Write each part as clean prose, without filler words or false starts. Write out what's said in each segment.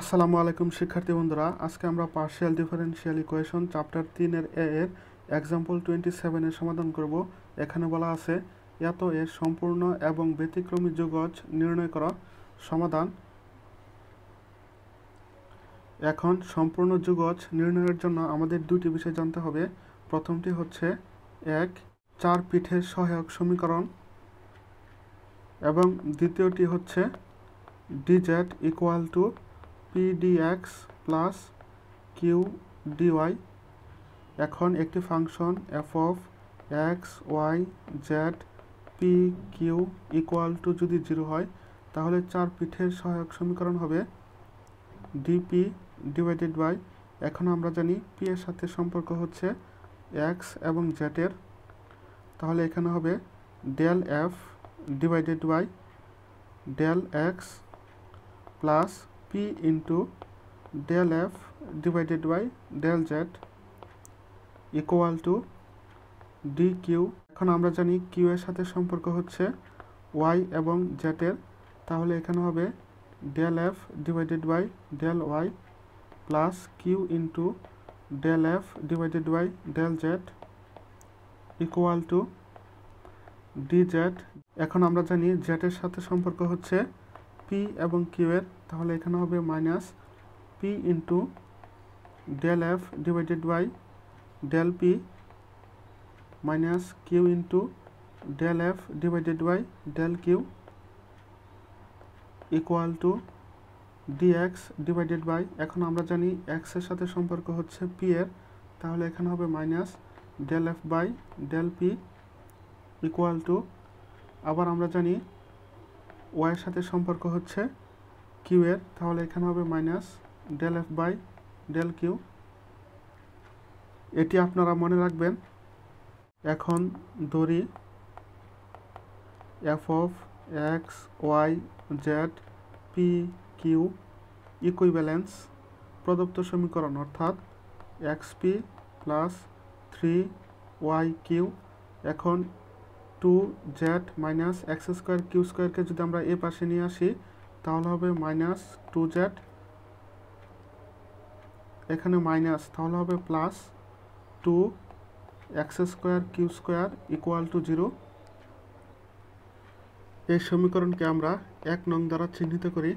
আসসালামু আলাইকুম শিক্ষার্থী বন্ধুরা, আজকে আমরা পার্শিয়াল ডিফারেনশিয়াল ইকুয়েশন চ্যাপ্টার 3 এর এ এর এক্সাম্পল 27 এর সমাধান করব। এখানে বলা আছে এত এর সম্পূর্ণ এবং ব্যতিক্রমী যুগজ নির্ণয় করা। সমাধান: এখন সম্পূর্ণ যুগজ নির্ণয়ের জন্য আমাদের দুটি বিষয় জানতে হবে। প্রথমটি হচ্ছে 1 চার পিঠের সহায়ক সমীকরণ এবং দ্বিতীয়টি হচ্ছে dz equal to pdx plus qdy। এখন একটি function f of x y z p q equal to যদি 0 হয়, তাহলে চার পিঠের সহায়ক সমীকরণ হবে dp ডিভাইডেড বাই, এখন আমরা জানি p এর সাথে সম্পর্ক হচ্ছে x এবং z এর, তাহলে এখানে হবে del f divided by del x plus p into del f divided by del z equal to dq। এখন আমরা জানি q এর সাথে সম্পর্ক হচ্ছে y এবং z এর, তাহলে এখানে হবে del f divided by del y plus q into del f divided by del z equal to dz। এখন আমরা জানি z এর সাথে সম্পর্ক হচ্ছে p এবং q এর, তাহলে এখানে হবে minus p into del f divided by del p minus q into del f divided by del q equal to D x divided by, এখন আমরা জানি এক্সের সাথে সম্পর্ক হচ্ছে পি এর, তাহলে এখানে হবে minus del f by del p equal to, আবার আমরা জানি ওয়াইয়ের সাথে সম্পর্ক হচ্ছে কিউ এর, তাহলে এখানে হবে minus del f by del q. এটি আপনারা মনে রাখবেন। এখন ধরি f of x y z p q equivalence প্রদত্ত সমীকরণ, অর্থাৎ x p plus 3 y q. এখন 2 z minus x square q স্কোয়ারকে যদি আমরা এ পাশে নিয়ে আসি, তাহলে হবে মাইনাস 2 জেড, এখানে মাইনাস তাহলে হবে plus 2 x square q square equal to 0। এই সমীকরণকে আমরা 1 নং দ্বারা চিহ্নিত করি।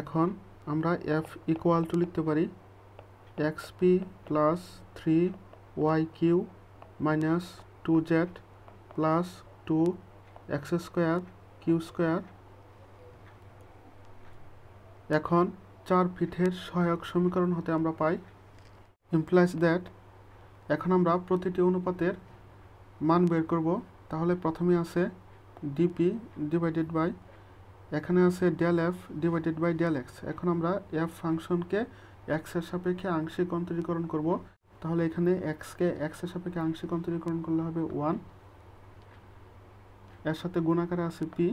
এখন আমরা এফ ইকুয়াল টু লিখতে পারি x p plus 3 y q minus 2 z plus 2 x square q square. এখন চার পিঠের সহায়ক সমীকরণ হতে আমরা পাই ইমপ্লাইজ দ্যাট। এখন আমরা প্রতিটি অনুপাতের মান বের করব, তাহলে প্রথমে আছে ডিপি ডিভাইডেড বাই, এখানে আছে del f divided by del x. এখন আমরা এফ ফাংশনকে এক্সের সাপেক্ষে আংশিক অন্তরীকরণ করব, তাহলে এখানে এক্সকে এক্সের সাপেক্ষে আংশিক অন্তরীকরণ করলে হবে 1, এর সাথে গুণাকারে আছে পি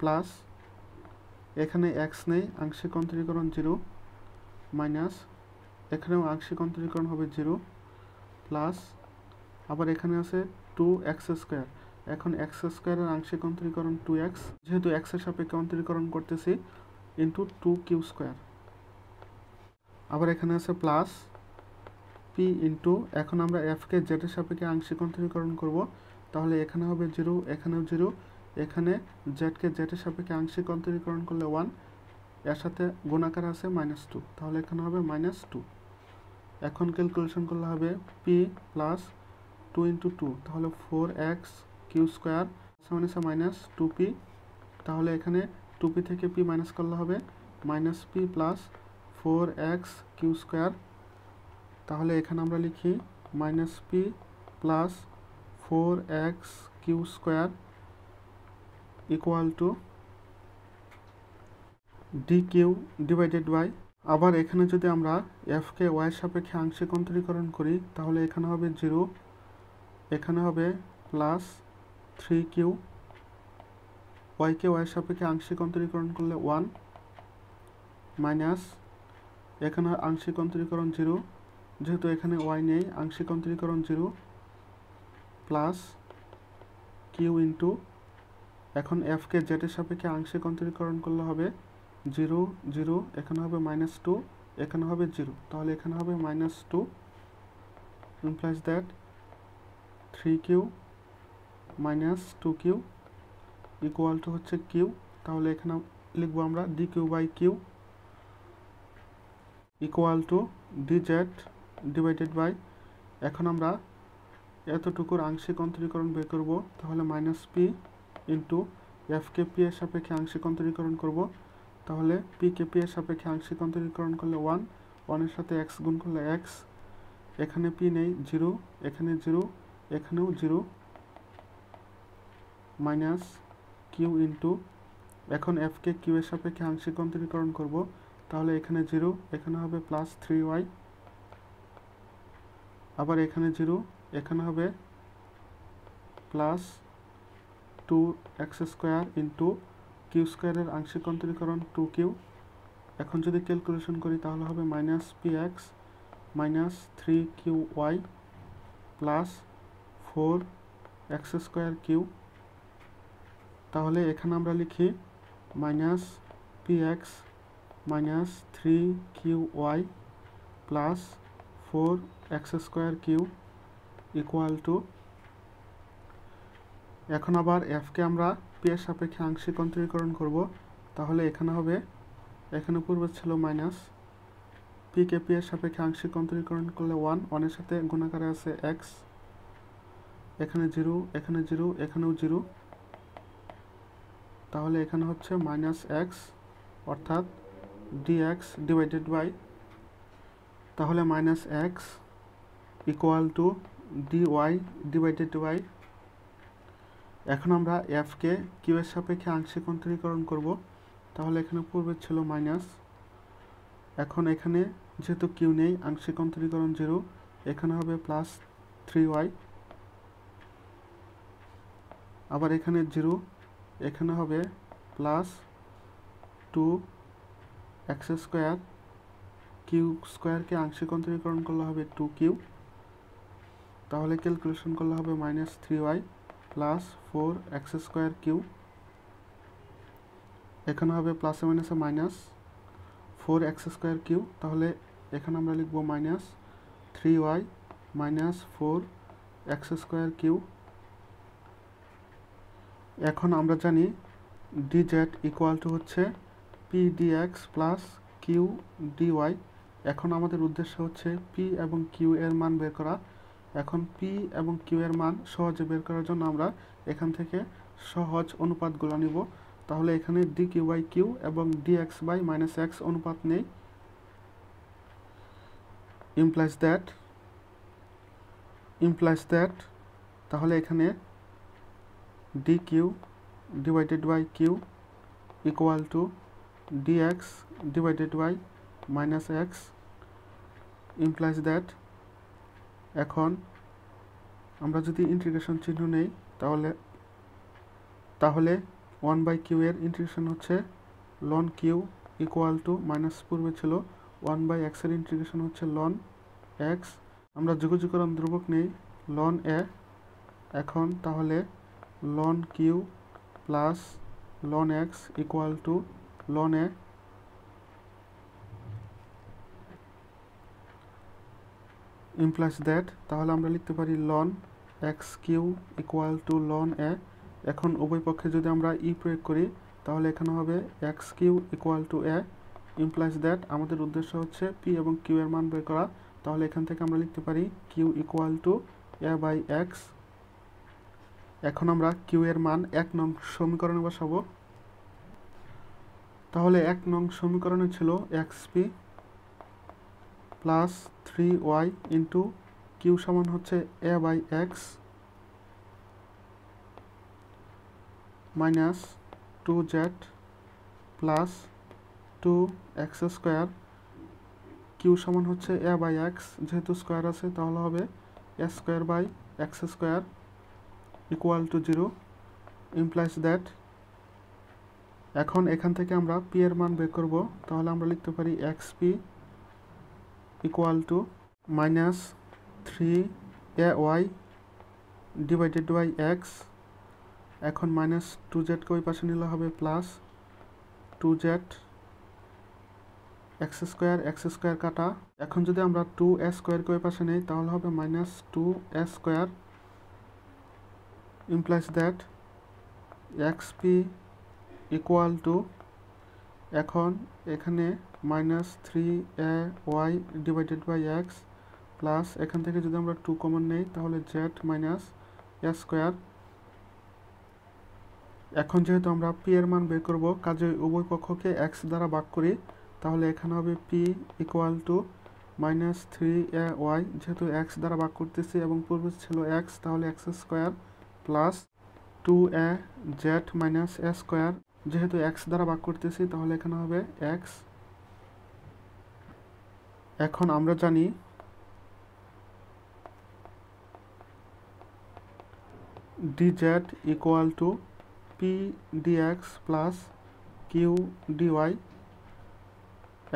প্লাস, এখানে এক্স নেই আংশিক অন্তরীকরণ 0 মাইনাস, এখানেও আংশিক অন্তরীকরণ হবে 0 প্লাস, আবার এখানে আছে 2 এক্স স্কোয়ার। এখন এক্স স্কোয়ারের আংশিক অন্তরীকরণ 2 এক্স, যেহেতু এক্সের সাপেক্ষে অন্তরীকরণ করতেছি, ইন্টু 2 কিউ স্কোয়ার, আবার এখানে আছে প্লাস পি ইন্টু, এখন আমরা এফকে জেটের সাপেক্ষে আংশিক অন্তরীকরণ করব, তাহলে এখানে হবে 0, এখানেও 0, এখানে জেডকে জেটের সাপেক্ষে আংশিক অন্তরীকরণ করলে 1, এর সাথে গুণাকার আছে -2, তাহলে এখানে হবে -2। এখন ক্যালকুলেশন করলে হবে পি প্লাস 2 ইন্টু 2, তাহলে 4 এক্স কিউ স্কোয়ার -2 পি, তাহলে এখানে 2 পি থেকে পি মাইনাস করলে হবে -p plus 4 x q square, তাহলে এখানে আমরা লিখি -p plus 4 x q square equal to d Q divided by. আবার এখানে যদি আমরা এফকে ওয়াই সাপেক্ষে আংশিক অন্তরীকরণ করি, তাহলে এখানে হবে 0, এখানে হবে প্লাস 3 কিউ, ওয়াইকে ওয়াই সাপেক্ষে আংশিক অন্তরীকরণ করলে 1 মাইনাস, এখানে আংশিক অন্তরীকরণ 0, যেহেতু এখানে ওয়াই নেই আংশিক অন্তরীকরণ 0 প্লাস কিউ ইন্টু, এখন এফকে জেটের সাপেক্ষে আংশিক অন্তরীকরণ করলে হবে জিরো জিরো এখানে হবে মাইনাস টু এখানে হবে জিরো তাহলে এখানে হবে minus two implies that 3q minus 2q equal to হচ্ছে q তাহলে এখানে লিখবো আমরা dq by q equal to dz divided by এখন আমরা এতটুকুর আংশিক অন্তরীকরণ বের করব তাহলে minus p into fkp এর সাপেক্ষে আংশিক অন্তরীকরণ করব তাহলে pkp এর সাপেক্ষে আংশিক অন্তরীকরণ করলে 1 এর সাথে x গুণ করলে x এখানে p নেই 0 এখানে 0 এখানেও 0 minus q into এখন f কে q এর সাপেক্ষে আংশিক অন্তরীকরণ করব তাহলে এখানে 0 এখানে হবে +3y আবার এখানে 0 এখানে হবে +2x² into q² এর আংশিক অন্তরীকরণ 2q এখন যদি ক্যালকুলেশন করি তাহলে হবে -px minus 3qy plus 4x²q তাহলে এখানে আমরা লিখি minus px minus 3qy plus 4x²q equal to এখন আবার f কে আমরা p এর সাপেক্ষে আংশিক অন্তরীকরণ করব তাহলে এখানে হবে এখানে পূর্বে ছিল minus p কে p এর সাপেক্ষে আংশিক অন্তরীকরণ করলে 1 এর সাথে গুণ আকারে আছে x এখানে 0 এখানে 0 এখানেও 0 তাহলে এখানে হচ্ছে -x অর্থাৎ dx ডিভাইডেড বাই তাহলে -x equal to dy divided by এখন আমরা f কে q এর সাপেক্ষে আংশিক অন্তরীকরণ করব তাহলে এখানে পূর্বে ছিল মাইনাস এখন এখানে যেহেতু q নেই আংশিক অন্তরীকরণ 0 এখানে হবে +3y আবার এখানে 0 এখানে হবে +2x² q² কে আংশিক অন্তরীকরণ করলে হবে 2q তাহলে ক্যালকুলেশন করলে হবে -3y plus 4x²q এখানে হবে প্লাসে মাইনাসে মাইনাস 4x²q তাহলে এখানে আমরা লিখব -3y minus 4x²q এখন আমরা জানি dz equal to হচ্ছে p dx plus q dy এখন আমাদের উদ্দেশ্য হচ্ছে p এবং q এর মান বের করা এখন p এবং q এর মান সহজে বের করার জন্য আমরা এখান থেকে সহজ অনুপাতগুলো নিব তাহলে এখানে dq by q এবং dx by - x অনুপাত নেই implies that তাহলে এখানে dq divided by q equal to dx divided by - x implies that এখন আমরা যদি ইন্টিগ্রেশন চিহ্ন নেই তাহলে 1 by q এর ইন্টিগ্রেশন হচ্ছে ln q equal to minus পূর্বে ছিল 1 by x এর ইন্টিগ্রেশন হচ্ছে ln x আমরা যুগযুগরণ ধ্রুবক নেই ln a এখন তাহলে ln q plus ln x equal to ln a implies that তাহলে আমরা লিখতে পারি ln xq equal to ln a এখন উভয় পক্ষে যদি আমরা e প্রয়োগ করি তাহলে এখানে হবে x³ = a implies that আমাদের উদ্দেশ্য হচ্ছে p এবং q এর মান বের করা তাহলে এখান থেকে আমরা লিখতে পারি q = a / x এখন আমরা q এর মান 1 নং সমীকরণে বসাবো তাহলে 1 নং সমীকরণে ছিল xp + 3y * q সমান হচ্ছে a / x minus 2z plus 2x² q সমান হচ্ছে a by x যেহেতু স্কয়ার আছে তাহলে হবে a² by x² equal to 0 implies that এখন এখান থেকে আমরা p এর মান বের করব তাহলে আমরা লিখতে পারি xp equal to minus 3ay divided by x এখন -2z কে ওই পাশে নিলে হবে +2z एक्स स्क्वायर काटा एखन जोदि आमरा 2s स्क्वायर के पाशे नेई ताहले होबे -2s square implies that xp equal to एखन एखाने -3ay divided by x plus एखान थेके जोदि आमरा 2 कमन नेई ताहले z -s स्क्वायर এখন যেহেতু আমরা p এর মান বের করব কাজেই উভয় পক্ষকে x দ্বারা ভাগ করি তাহলে এখানে হবে p equal to -3ay যেহেতু x দ্বারা ভাগ করতেছি এবং পূর্বে ছিল x তাহলে x square plus 2az - s square যেহেতু x দ্বারা ভাগ করতেছি তাহলে এখানে হবে x এখন আমরা জানি dz equal to p dx plus q dy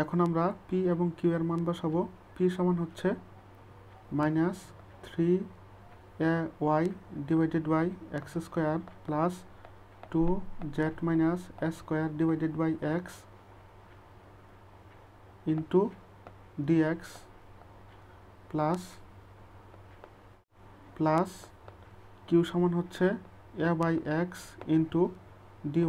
এখন আমরা p এবং q এর মান বসাবো p সমান হচ্ছে -3ay divided by x square plus 2z - s square divided by x into dx plus q সমান হচ্ছে a by x into dy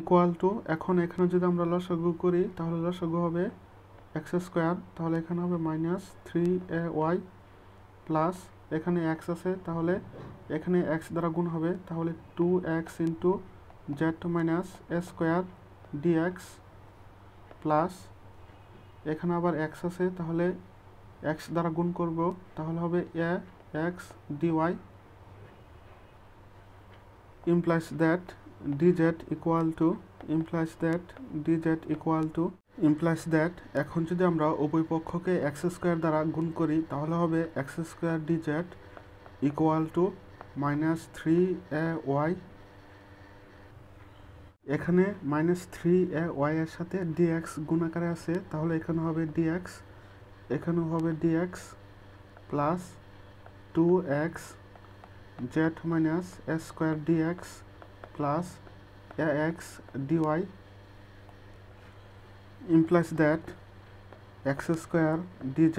equal to এখন এখানে যদি আমরা লসাগু করি তাহলে লসাগু হবে x স্কয়ার তাহলে এখানে হবে -3ay প্লাস এখানে x আছে তাহলে এখানে x দ্বারা গুণ হবে তাহলে 2x into z - s square dx plus এখানে আবার x আছে তাহলে x দ্বারা গুণ করব তাহলে হবে ax dy implies that dz equal to implies that এখন যদি আমরা উভয় পক্ষকে x স্কয়ার দ্বারা গুণ করি তাহলে হবে x square dz equal to -3ay এখানে -3ay এর সাথে dx গুণ আকারে আছে তাহলে এখানে হবে dx এখানে হবে dx plus 2x z - s square dx plus ax dy implies that x square dz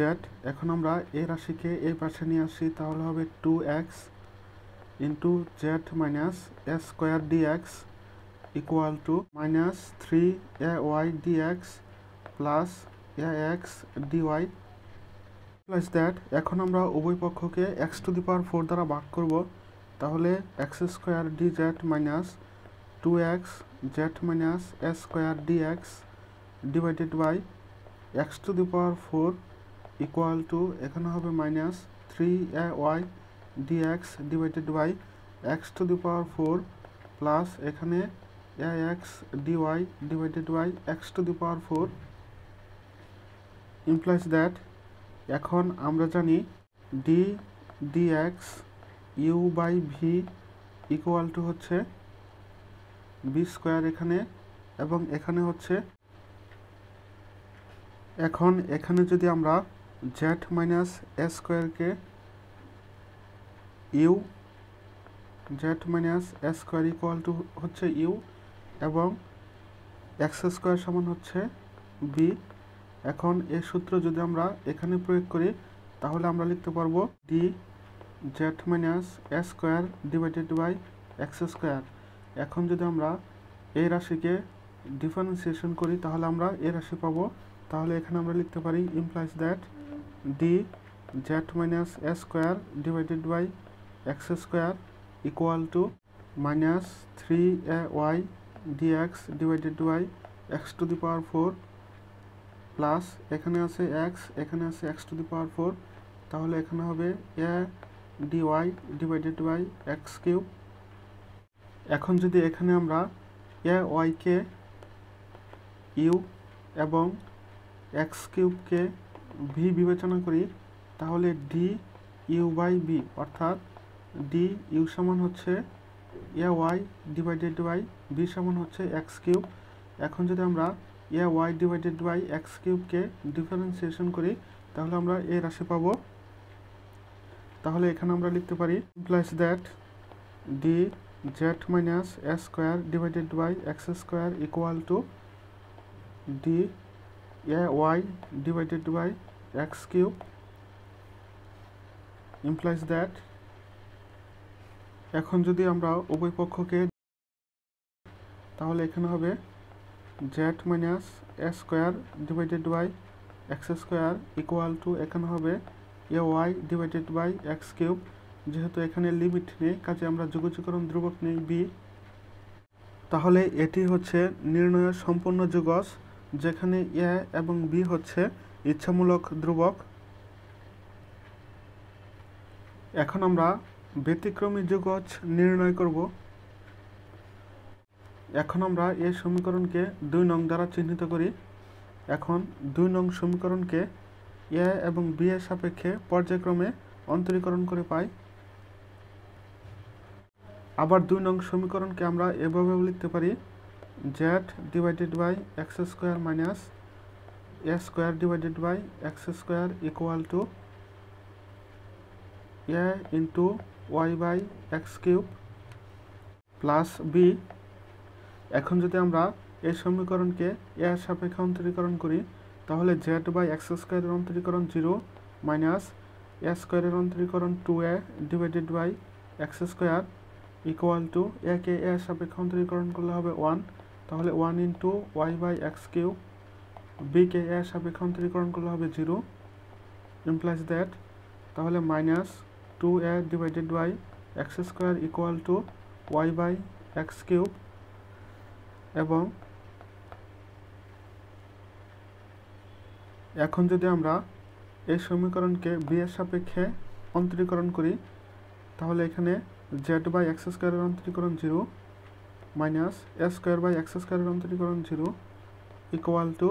এখন আমরা এই রাশিকে এই পাশে নিয়ে আসি তাহলে হবে 2x into z - s square dx equal to -3ay dx plus ax dy plus that এখন আমরা উভয় পক্ষকে x to the power 4 দ্বারা ভাগ করব তাহলে x square dz - 2x z - s square dx divided by x to the power 4 equal to এখানে হবে -3ay dx divided by x to the power 4 plus এখানে ax dy divided by x to the power 4 implies that এখন আমরা জানি d dx u by v equal to হচ্ছে b square এখানে এবং এখানে হচ্ছে এখন এখানে যদি আমরা z - s স্কয়ার কে u z - s square equal to হচ্ছে u এবং x স্কয়ার সমান হচ্ছে b এখন এই সূত্র যদি আমরা এখানে প্রয়োগ করি তাহলে আমরা লিখতে পারবো d z - s square divided by x square এখন যদি আমরা এই রাশিকে ডিফারেন্সিয়েশন করি তাহলে আমরা এই রাশি পাবো তাহলে এখানে আমরা লিখতে পারি implies that d z - s square divided by x square equal to -3ay dx divided by x to the power 4 plus এখানে আছে x to the power 4 তাহলে এখানে হবে a dy divided by x cube এখন যদি এখানে আমরা ay কে u এবং x cube কে v বিবেচনা করি তাহলে d u by v অর্থাৎ d u সমান হচ্ছে ay divided by v সমান হচ্ছে x cube এখন যদি আমরা ay divided by x cube के differentiation करी তাহলে আমরা এই রাশি পাবো তাহলে এখানে আমরা লিখতে পারি implies that d z minus s square divided by x square equal to d y divided by x cube implies that এখন যদি আমরা উভয় পক্ষকে তাহলে এখানে হবে z minus s square divided by x square equal to এখানে হবে y divided by x cube যেহেতু এখানে লিমিট নেই কাজে আমরা যুগজীকরণ ধ্রুবক নেই b তাহলে এটি হচ্ছে নির্ণয় সম্পূর্ণ যুগজ যেখানে a এবং b হচ্ছে ইচ্ছামূলক ধ্রুবক এখন আমরা ব্যতিক্রমী যুগজ নির্ণয় করব এখন আমরা এই সমীকরণকে 2 নং দ্বারা চিহ্নিত করি এখন 2 নং সমীকরণকে a এবং b এর সাপেক্ষে পর্যায়ক্রমে অন্তরীকরণ করে পাই আবার 2 নং সমীকরণকে আমরা এভাবে লিখতে পারি z divided by x square minus a square divided by x square equal to a into y by x cube plus b এখন যদি আমরা এই সমীকরণকে a এর সাপেক্ষে অন্তরীকরণ করি তাহলে z by x square এর অন্তরীকরণ 0 minus a square এর অন্তরীকরণ 2a divided by x square equal to a K a এর সাপেক্ষে অন্তরীকরণ করলে হবে 1 তাহলে 1 into y by x cube b K a এর সাপেক্ষে অন্তরীকরণ করলে হবে 0 implies that তাহলে minus 2a divided by x square equal to y by x cube এবং এখন যদি আমরা এই সমীকরণকে b এর সাপেক্ষে অন্তরীকরণ করি তাহলে এখানে z by x square এর অন্তরীকরণ 0 minus a square by x square এর অন্তরীকরণ 0 equal to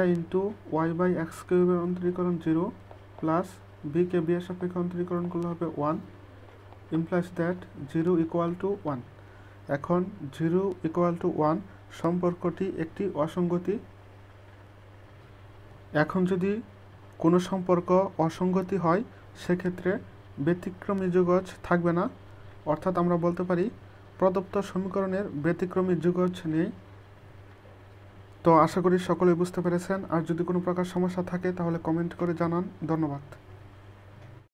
a into y by x cube এর অন্তরীকরণ 0 plus b কে b এর সাপেক্ষে অন্তরীকরণ করলে হবে 1 implies that 0 equal to 1 এখন 0 equal to 1 সম্পর্কটি একটি অসঙ্গতি এখন যদি কোনো সম্পর্ক অসঙ্গতি হয় সে ক্ষেত্রে ব্যতিক্রমী যুগজ থাকবে না অর্থাৎ আমরা বলতে পারি প্রদত্ত সমীকরণের ব্যতিক্রমী যুগজ নেই তো আশা করি সকলে বুঝতে পেরেছেন আর যদি কোনো প্রকার সমস্যা থাকে তাহলে কমেন্ট করে জানান ধন্যবাদ